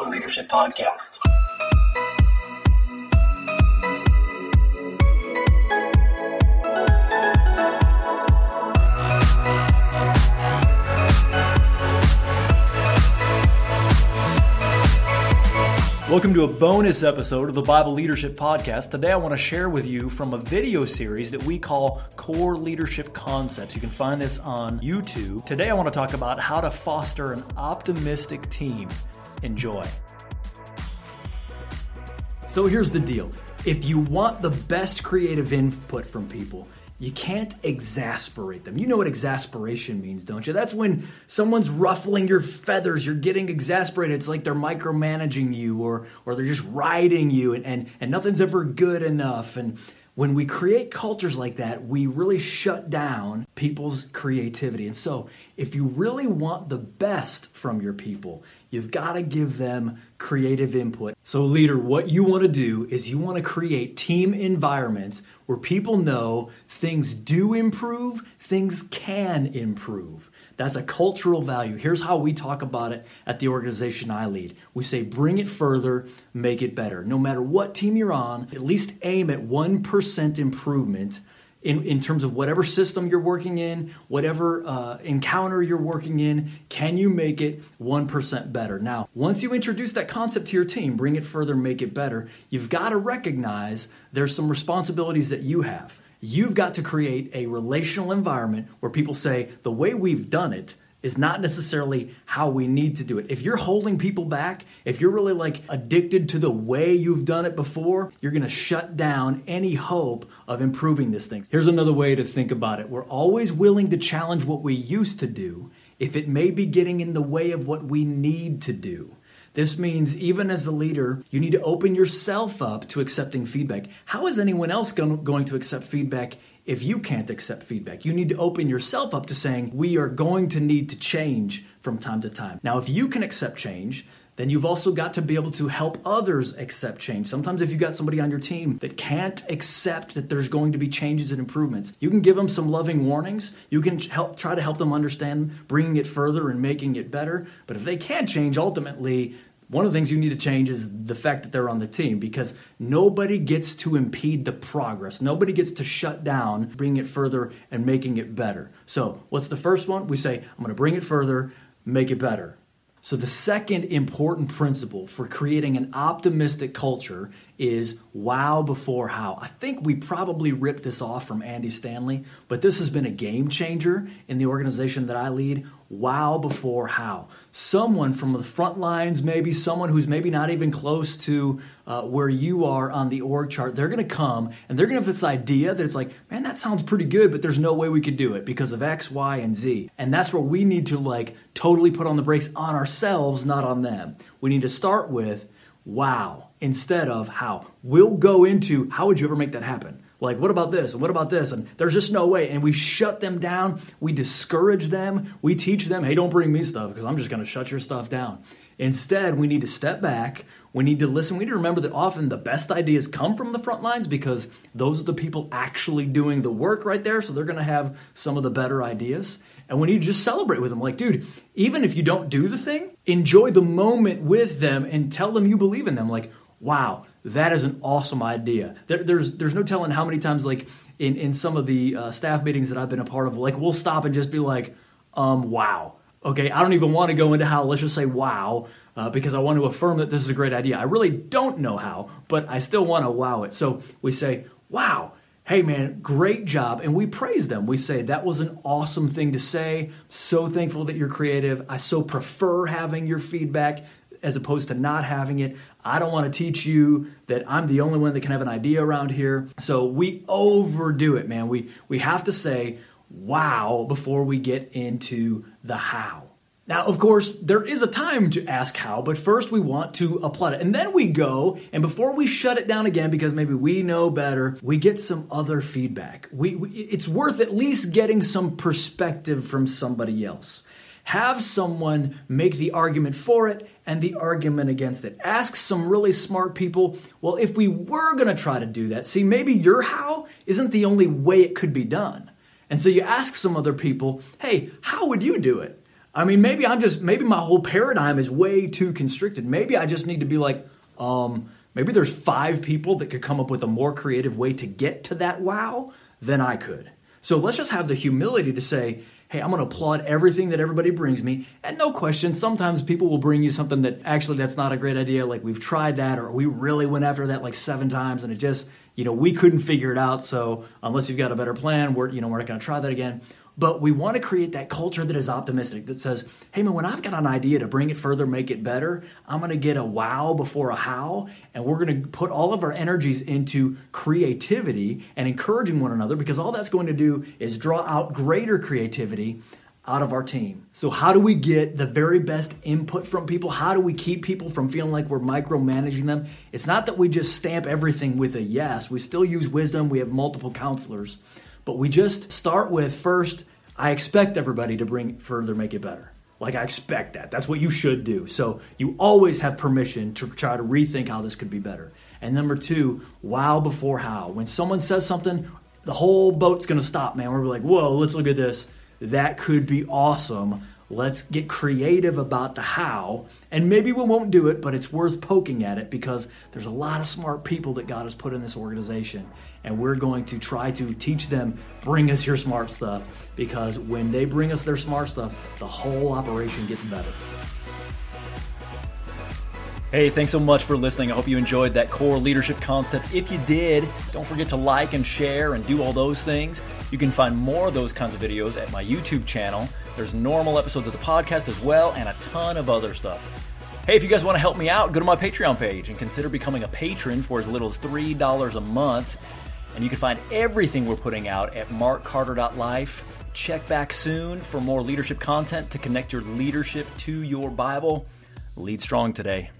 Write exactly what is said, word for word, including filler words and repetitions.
Bible Leadership Podcast. Welcome to a bonus episode of the Bible Leadership Podcast. Today I want to share with you from a video series that we call Core Leadership Concepts. You can find this on YouTube. Today I want to talk about how to foster an optimistic team. Enjoy. So here's the deal. If you want the best creative input from people, you can't exasperate them. You know what exasperation means, don't you? That's when someone's ruffling your feathers. You're getting exasperated. It's like they're micromanaging you or or they're just riding you and, and, and nothing's ever good enough. And when we create cultures like that, we really shut down people's creativity. And so if you really want the best from your people, you've got to give them creative input. So leader, what you want to do is you want to create team environments where people know things do improve, things can improve. That's a cultural value. Here's how we talk about it at the organization I lead. We say, bring it further, make it better. No matter what team you're on, at least aim at one percent improvement In, in terms of whatever system you're working in, whatever uh, encounter you're working in. Can you make it one percent better? Now, once you introduce that concept to your team, bring it further, make it better, you've got to recognize there's some responsibilities that you have. You've got to create a relational environment where people say, the way we've done it is not necessarily how we need to do it. If you're holding people back, if you're really like addicted to the way you've done it before, you're gonna shut down any hope of improving this thing. Here's another way to think about it. We're always willing to challenge what we used to do if it may be getting in the way of what we need to do. This means even as a leader, you need to open yourself up to accepting feedback. How is anyone else going to accept feedback if you can't accept feedback? You need to open yourself up to saying, we are going to need to change from time to time. Now, if you can accept change, then you've also got to be able to help others accept change. Sometimes if you've got somebody on your team that can't accept that there's going to be changes and improvements, you can give them some loving warnings. You can help try to help them understand bringing it further and making it better. But if they can't change, ultimately, one of the things you need to change is the fact that they're on the team, because nobody gets to impede the progress. Nobody gets to shut down bringing it further and making it better. So what's the first one? We say, I'm going to bring it further, make it better. So the second important principle for creating an optimistic culture is wow before how. I think we probably ripped this off from Andy Stanley, but this has been a game changer in the organization that I lead. Wow before how. Someone from the front lines, maybe someone who's maybe not even close to uh, where you are on the org chart, they're going to come and they're going to have this idea that it's like, man, that sounds pretty good, but there's no way we could do it because of X, Y, and Z. And that's where we need to like totally put on the brakes on ourselves, not on them. We need to start with wow instead of how. We'll go into how would you ever make that happen? Like, what about this? And what about this? And there's just no way. And we shut them down. We discourage them. We teach them, hey, don't bring me stuff because I'm just going to shut your stuff down. Instead, we need to step back. We need to listen. We need to remember that often the best ideas come from the front lines because those are the people actually doing the work right there. So they're going to have some of the better ideas. And we need to just celebrate with them. Like, dude, even if you don't do the thing, enjoy the moment with them and tell them you believe in them. Like, wow, that is an awesome idea. There, there's there's no telling how many times, like in, in some of the uh, staff meetings that I've been a part of, like we'll stop and just be like, um, wow. Okay, I don't even want to go into how. Let's just say wow, uh, because I want to affirm that this is a great idea. I really don't know how, but I still want to wow it. So we say, wow, hey man, great job. And we praise them. We say, that was an awesome thing to say. So thankful that you're creative. I so prefer having your feedback as opposed to not having it. I don't want to teach you that I'm the only one that can have an idea around here. So we overdo it, man. We we have to say wow before we get into the how. Now, of course, there is a time to ask how, but first we want to applaud it. And then we go, and before we shut it down again, because maybe we know better, we get some other feedback. We, we it's worth at least getting some perspective from somebody else. Have someone make the argument for it and the argument against it. Ask some really smart people, well, if we were going to try to do that, see, maybe your how isn't the only way it could be done. And so you ask some other people, hey, how would you do it? I mean, maybe I'm just, maybe my whole paradigm is way too constricted. Maybe I just need to be like, um, maybe there's five people that could come up with a more creative way to get to that wow than I could. So let's just have the humility to say, hey, I'm going to applaud everything that everybody brings me. And no question, sometimes people will bring you something that actually that's not a great idea. Like we've tried that, or we really went after that like seven times and it just, you know, we couldn't figure it out. So unless you've got a better plan, we're, you know, we're not going to try that again. But we want to create that culture that is optimistic, that says, hey, man, when I've got an idea to bring it further, make it better, I'm going to get a wow before a how. And we're going to put all of our energies into creativity and encouraging one another, because all that's going to do is draw out greater creativity out of our team. So how do we get the very best input from people? How do we keep people from feeling like we're micromanaging them? It's not that we just stamp everything with a yes. We still use wisdom. We have multiple counselors. But we just start with first, I expect everybody to bring further, make it better. Like I expect that. That's what you should do. So you always have permission to try to rethink how this could be better. And number two, wow before how. When someone says something, the whole boat's going to stop, man. We're like, whoa, let's look at this. That could be awesome. Let's get creative about the how. And maybe we won't do it, but it's worth poking at it, because there's a lot of smart people that God has put in this organization. And we're going to try to teach them, bring us your smart stuff, because when they bring us their smart stuff, the whole operation gets better. Hey, thanks so much for listening. I hope you enjoyed that core leadership concept. If you did, don't forget to like and share and do all those things. You can find more of those kinds of videos at my YouTube channel. There's normal episodes of the podcast as well, and a ton of other stuff. Hey, if you guys want to help me out, go to my Patreon page and consider becoming a patron for as little as three dollars a month. And you can find everything we're putting out at mark carter dot life. Check back soon for more leadership content to connect your leadership to your Bible. Lead strong today.